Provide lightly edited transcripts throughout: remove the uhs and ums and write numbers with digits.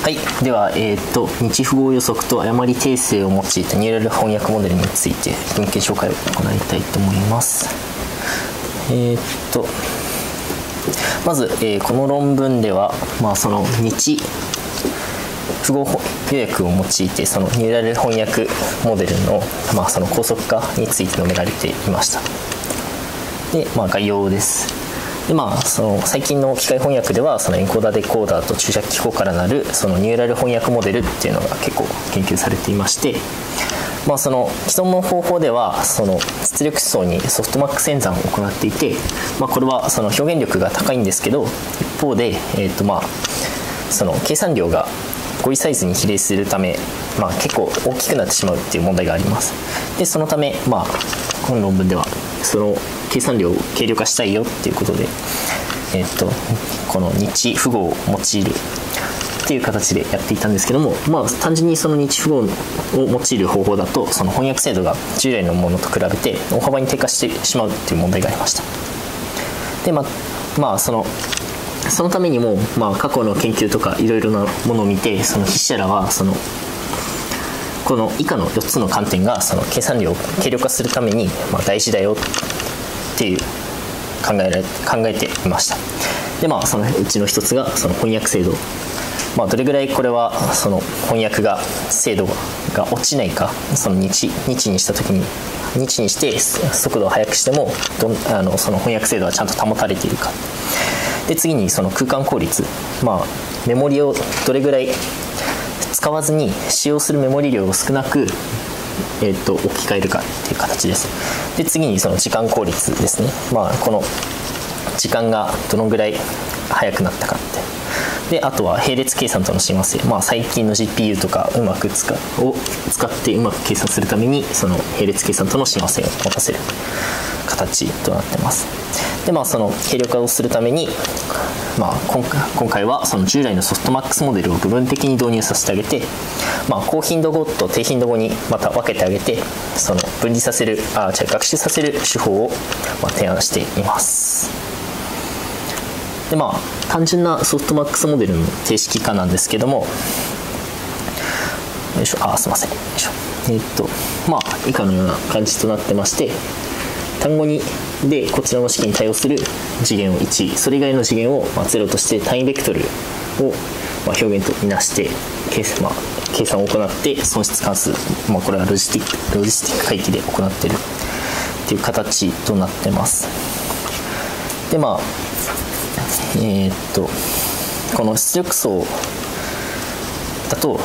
はい、では、日符号予測と誤り訂正を用いたニューラル翻訳モデルについて文献紹介を行いたいと思います。まず、この論文では、その日符号予約を用いてそのニューラル翻訳モデルの、その高速化について述べられていました。で、概要です。でその最近の機械翻訳ではそのエンコーダーデコーダーと注釈機構からなるそのニューラル翻訳モデルっていうのが結構研究されていまして、その既存の方法ではその出力思想にソフトマックス演算を行っていて、これはその表現力が高いんですけど一方で、その計算量が語彙サイズに比例するため、結構大きくなってしまうっていう問題があります。でそのため、この論文ではその計算量を軽量化したいよっていうことで、この日符号を用いるっていう形でやっていたんですけども、単純にその日符号を用いる方法だとその翻訳精度が従来のものと比べて大幅に低下してしまうっていう問題がありました。でそのためにも、過去の研究とかいろいろなものを見てその筆者らはそのこの以下の4つの観点がその計算量を軽量化するために大事だよっていう考えていました。でそのうちの1つがその翻訳精度、どれぐらいこれはその翻訳が精度が落ちないか、その日にした時に日にして速度を速くしてもその翻訳精度はちゃんと保たれているか。で次にその空間効率、メモリをどれぐらい使わずに使用するメモリ量を少なく、置き換えるかっていう形です。で次にその時間効率ですね。この時間がどのぐらい早くなったかって。であとは並列計算との親和性。最近の GPU とかを使ってうまく計算するためにその並列計算との親和性を持たせる形となってます。でその軽量化をするために。今回はその従来のソフトマックスモデルを部分的に導入させてあげて、高頻度語と低頻度語にまた分けてあげてその分離させる学習させる手法を提案しています。で単純なソフトマックスモデルの定式化なんですけども、以下のような感じとなってまして、単語にでこちらの式に対応する次元を1、それ以外の次元を0として単位ベクトルを表現とみなして計算を行って損失関数、これはロジスティック回帰で行っているという形となってます。でこの出力層だと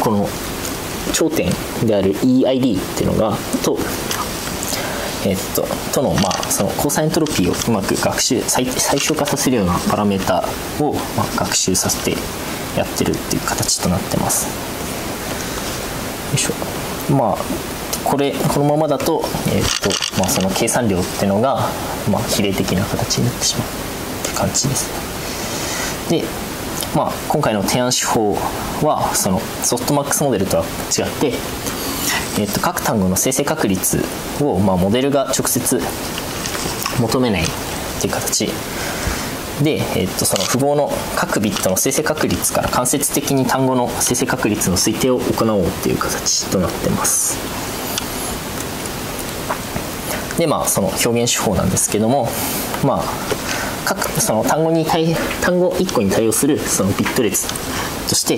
この頂点である EID っていうのがとのその交差エントロピーをうまく最小化させるようなパラメータを学習させてやってるっていう形となってます。このままだと、その計算量っていうのが、比例的な形になってしまうって感じですね。で今回の提案手法はそのソフトマックスモデルとは違って、各単語の生成確率をモデルが直接求めないという形で、その符号の各ビットの生成確率から間接的に単語の生成確率の推定を行おうという形となってます。でその表現手法なんですけども、その単語1個に対応するそのビット列として、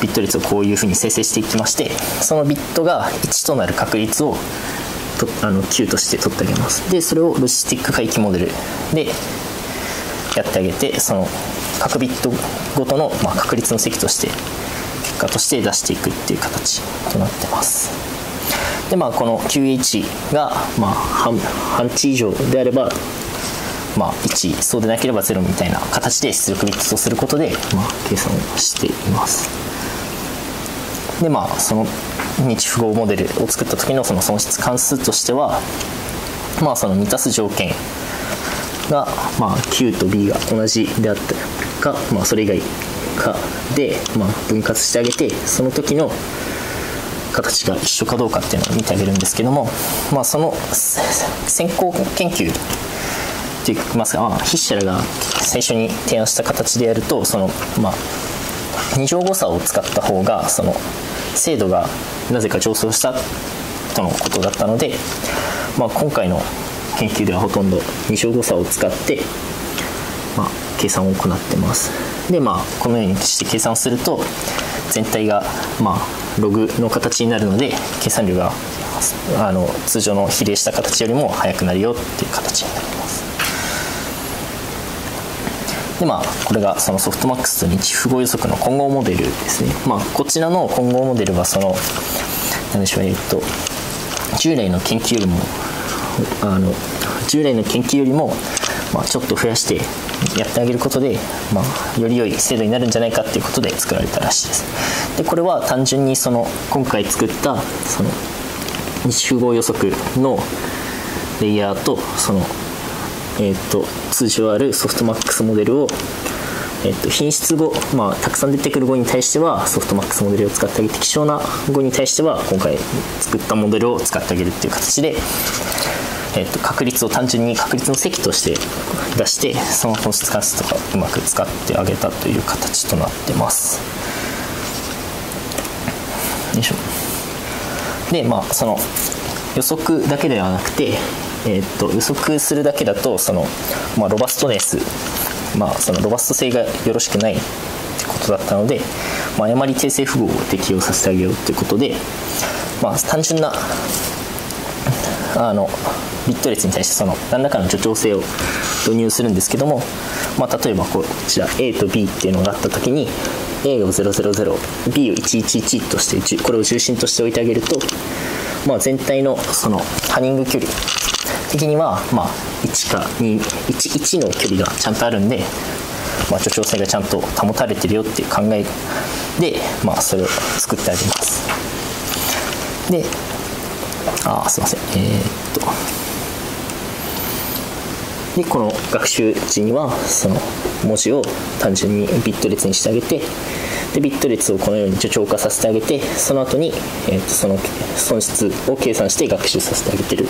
ビット列をこういうふうに生成していきまして、そのビットが1となる確率をQ として取ってあげます。でそれをロジスティック回帰モデルでやってあげて、その各ビットごとの確率の積として結果として出していくっていう形となってます。でこの QH が半値以上であれば1、そうでなければ0みたいな形で出力ビットとすることで計算をしています。でその日符号モデルを作った時のその損失関数としては、その満たす条件がQ と B が同じであったか、それ以外かで分割してあげて、その時の形が一緒かどうかっていうのを見てあげるんですけども、その先行研究っていうますが、まあ、筆者らが最初に提案した形でやると、そのまあ2乗誤差を使った方がその精度がなぜか上昇したとのことだったので、まあ、今回の研究ではほとんど2乗誤差を使って、まあ、計算を行ってます。で、まあ、このようにして計算をすると全体が、まあ、ログの形になるので計算量が通常の比例した形よりも速くなるよっていう形になります。で、まあ、これがそのソフトマックスと日符号予測の混合モデルですね。まあ、こちらの混合モデルはその何でしょう、従来の研究よりもまあ、ちょっと増やしてやってあげることで、まあ、より良い精度になるんじゃないかっていうことで作られたらしいです。でこれは単純にその今回作ったその日符号予測のレイヤーとその、通常あるソフトマックスモデルを、品質語、まあ、たくさん出てくる語に対してはソフトマックスモデルを使ってあげて、希少な語に対しては今回作ったモデルを使ってあげるっていう形で、確率を単純に確率の積として出して、その本質関数とかうまく使ってあげたという形となってます。よいしょ。で、まあ、その予測だけではなくて、予測するだけだとその、まあ、ロバストネス、まあ、そのロバスト性がよろしくないってことだったので、まあ、誤り訂正符号を適用させてあげようということで、まあ、単純なビット列に対してその何らかの助長性を導入するんですけども、まあ、例えばこちら A と B っていうのがあった時に A を000、B を111として、これを重心として置いてあげると、まあ、全体のそのハニング距離的にはまあ1か2、11の距離がちゃんとあるんで、まあ、助長性がちゃんと保たれてるよっていう考えで、まあ、それを作ってあげます。で、すいません。で、この学習時にはその文字を単純にビット列にしてあげて、でビット列をこのように助長化させてあげて、その後に、その損失を計算して学習させてあげてる。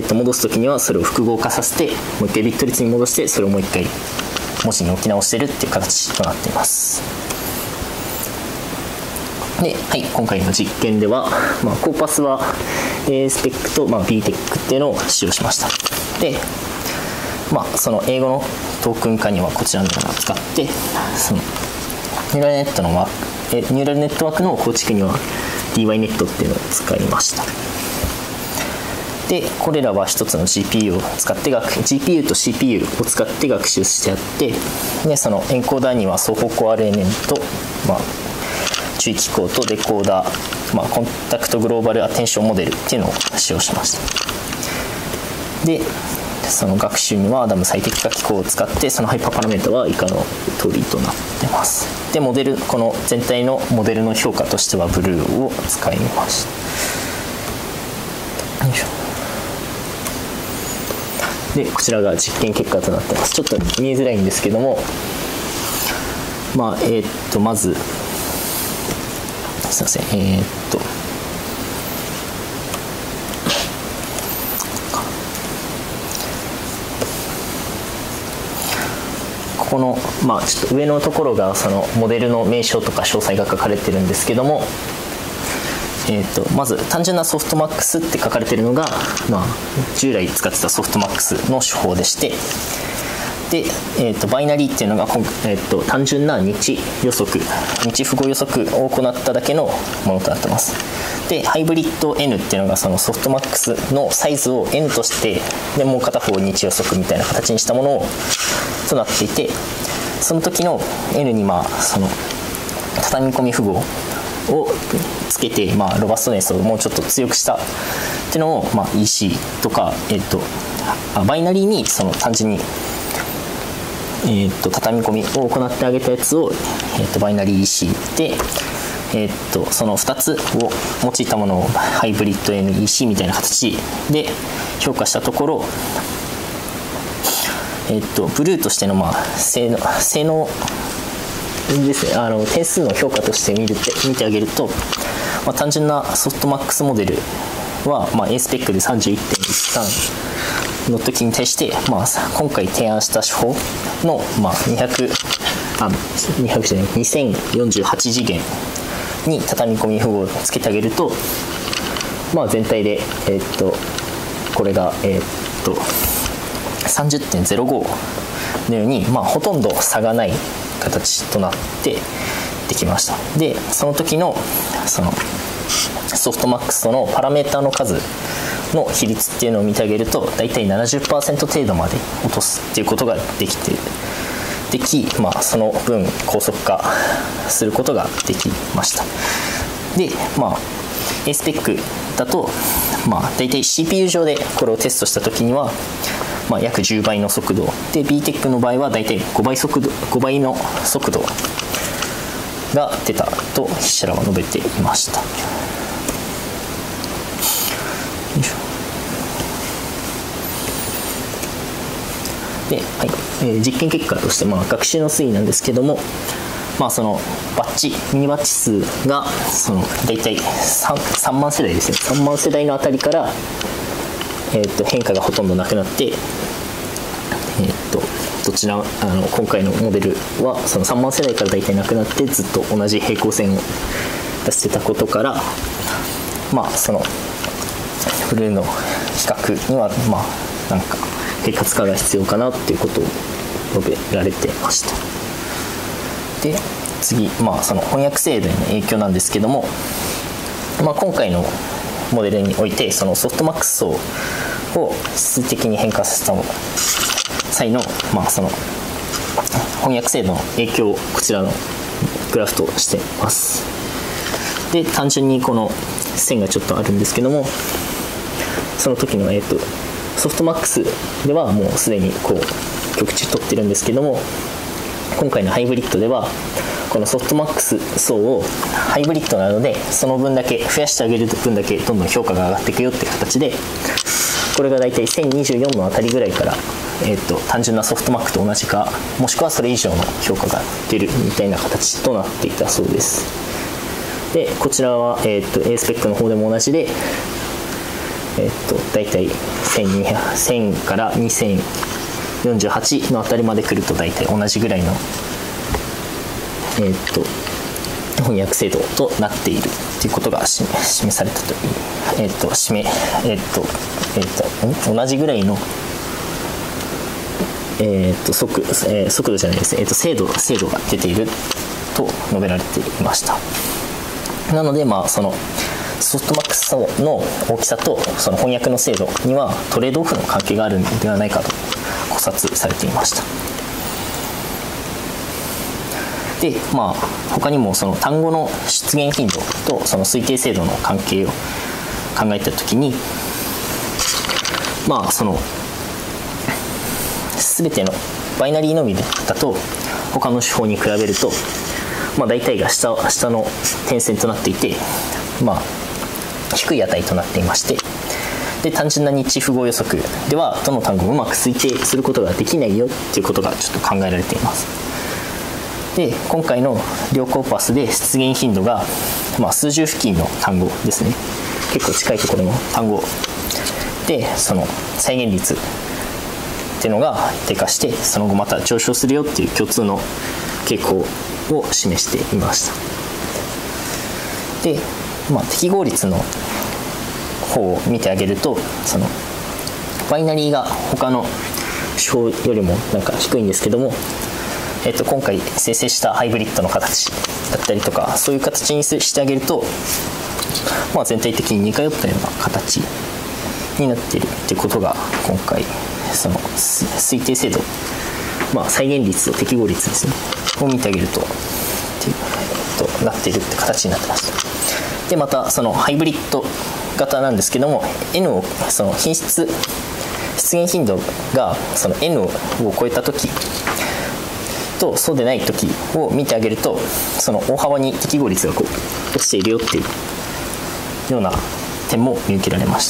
で、戻す時にはそれを複合化させて、もう一回ビット列に戻して、それをもう一回文字に置き直してるっていう形となっています。で、はい、今回の実験では、まあ、コーパスは ASPEC と、まあ、BTEC っていうのを使用しました。で、まあ、その英語のトークン化にはこちらのものを使って、そのニューラルネットワークの構築には DYNET っていうのを使いました。で、これらは一つの GPU と CPU を使って学習してあって、で、そのエンコーダーには双方向 RNN と、まあ、注意機構とデコーダー、まあ、コンタクトグローバルアテンションモデルっていうのを使用しました。で、その学習にはアダム最適化機構を使って、そのハイパーパラメータは以下の通りとなってます。で、モデル、この全体のモデルの評価としてはブルーを使いました。よいしょ。で、こちらが実験結果となってます。ちょっと見えづらいんですけども、まあ、まずすいません、ここの、まあ、ちょっと上のところがそのモデルの名称とか詳細が書かれてるんですけども、まず単純なソフトマックスって書かれてるのが、まあ、従来使ってたソフトマックスの手法でして、で、バイナリーっていうのが、単純な日符号予測を行っただけのものとなってます。で、ハイブリッド N っていうのがそのソフトマックスのサイズを N として、でもう片方日予測みたいな形にしたものをとなっていて、その時の N にまあその畳み込み符号をつけて、まあ、ロバストネスをもうちょっと強くしたっていうのを、まあ、EC とか、バイナリーにその単純に畳み込みを行ってあげたやつを、バイナリー EC で、その2つを用いたものをハイブリッド NEC みたいな形で評価したところ、ブルーとしての、まあ、性能ですね、点数の評価として見てあげると、まあ、単純なソフトマックスモデルは、まあ、ASPEC で 31.13の時に対して、まあ、今回提案した手法の、まあ、2048次元に畳み込み符号をつけてあげると、まあ、全体で、これが、30.05 のように、まあ、ほとんど差がない形となってできました。でその時のそのソフトマックスとのパラメータの数の比率っていうのを見てあげると、だいたい 70% 程度まで落とすっていうことができ、まあ、その分高速化することができました。で、まあ、ASPEC だと、まあ、だいたい CPU 上でこれをテストした時には、まあ、約10倍の速度で BTEC の場合はだいたい5倍の速度が出たと筆者は述べていました。で、はい、実験結果として、まあ、学習の推移なんですけども、まあ、そのミニバッチ数がその大体 3万世代ですね、3万世代のあたりから、変化がほとんどなくなって、今回のモデルはその3万世代から大体なくなってずっと同じ平行線を出してたことから、まあ、そのフルの比較には、まあ、なんか平滑化が必要かなっていうことを述べられてました。で次、まあ、その翻訳精度への影響なんですけども、まあ、今回のモデルにおいてそのソフトマックス層を質的に変化させた際の、まあ、その翻訳精度の影響をこちらのグラフとしています。で単純にこの線がちょっとあるんですけども、その時のソフトマックスではもうすでにこう局地取ってるんですけども、今回のハイブリッドではこのソフトマックス層をハイブリッドなのでその分だけ増やしてあげる分だけどんどん評価が上がっていくよって形で、これがだいたい1024のあたりぐらいから、単純なソフトマックと同じかもしくはそれ以上の評価が出るみたいな形となっていたそうです。でこちらは、ASPEC の方でも同じでだいたい1000から2048のあたりまで来るとだいたい同じぐらいの、翻訳精度となっているということが示されたという、同じぐらいの、速度じゃないです、精度が出ていると述べられていました。なので、まあ、そのソフトマックスの大きさとその翻訳の精度にはトレードオフの関係があるのではないかと考察されていました。で、まあ、他にもその単語の出現頻度とその推定精度の関係を考えたときに、まあ、その全てのバイナリーのみだと他の手法に比べると、まあ、大体が下の点線となっていて、まあ低い値となっていまして、で単純な日符号予測ではどの単語もうまく推定することができないよっていうことがちょっと考えられています。で今回の両コーパスで出現頻度が、まあ、数十付近の単語ですね、結構近いところの単語でその再現率っていうのが低下して、その後また上昇するよっていう共通の傾向を示していました。でまあ、適合率の方を見てあげると、そのバイナリーが他の手法よりもなんか低いんですけども、今回生成したハイブリッドの形だったりとかそういう形にしてあげると、まあ、全体的に似通ったような形になっているということが今回その推定精度、まあ、再現率と適合率ですねを見てあげるとなっているって形になってます。でまたそのハイブリッド型なんですけども、 N をその出現頻度がその N を超えた時とそうでない時を見てあげると、その大幅に適合率がこう落ちているよっていうような点も見受けられまし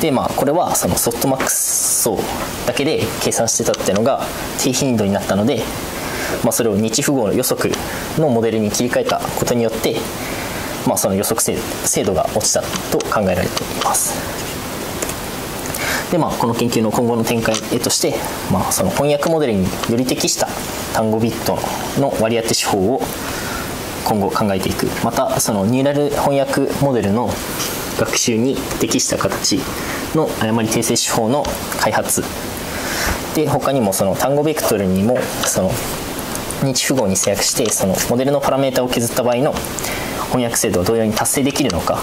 た。でまあこれはそのソフトマックス層だけで計算してたっていうのが低頻度になったので、まあ、それを日符号の予測のモデルに切り替えたことによって、まあ、その予測精度が落ちたと考えられています。で、この研究の今後の展開として、その翻訳モデルにより適した単語ビットの割り当て手法を今後考えていく、またそのニューラル翻訳モデルの学習に適した形の誤り訂正手法の開発で、他にもその単語ベクトルにもその認知符号に制約して、そのモデルのパラメータを削った場合の翻訳精度を同様に達成できるのか、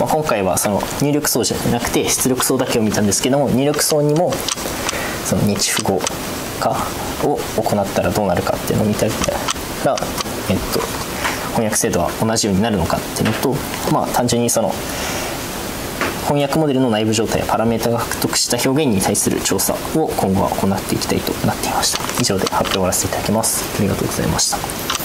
今回はその入力層じゃなくて出力層だけを見たんですけども、入力層にもその認知符号化を行ったらどうなるかっていうのを見たら、翻訳精度は同じようになるのかっていうのと、単純にその翻訳モデルの内部状態やパラメータが獲得した表現に対する調査を今後は行っていきたいとなっていました。以上で発表を終わらせていただきます。ありがとうございました。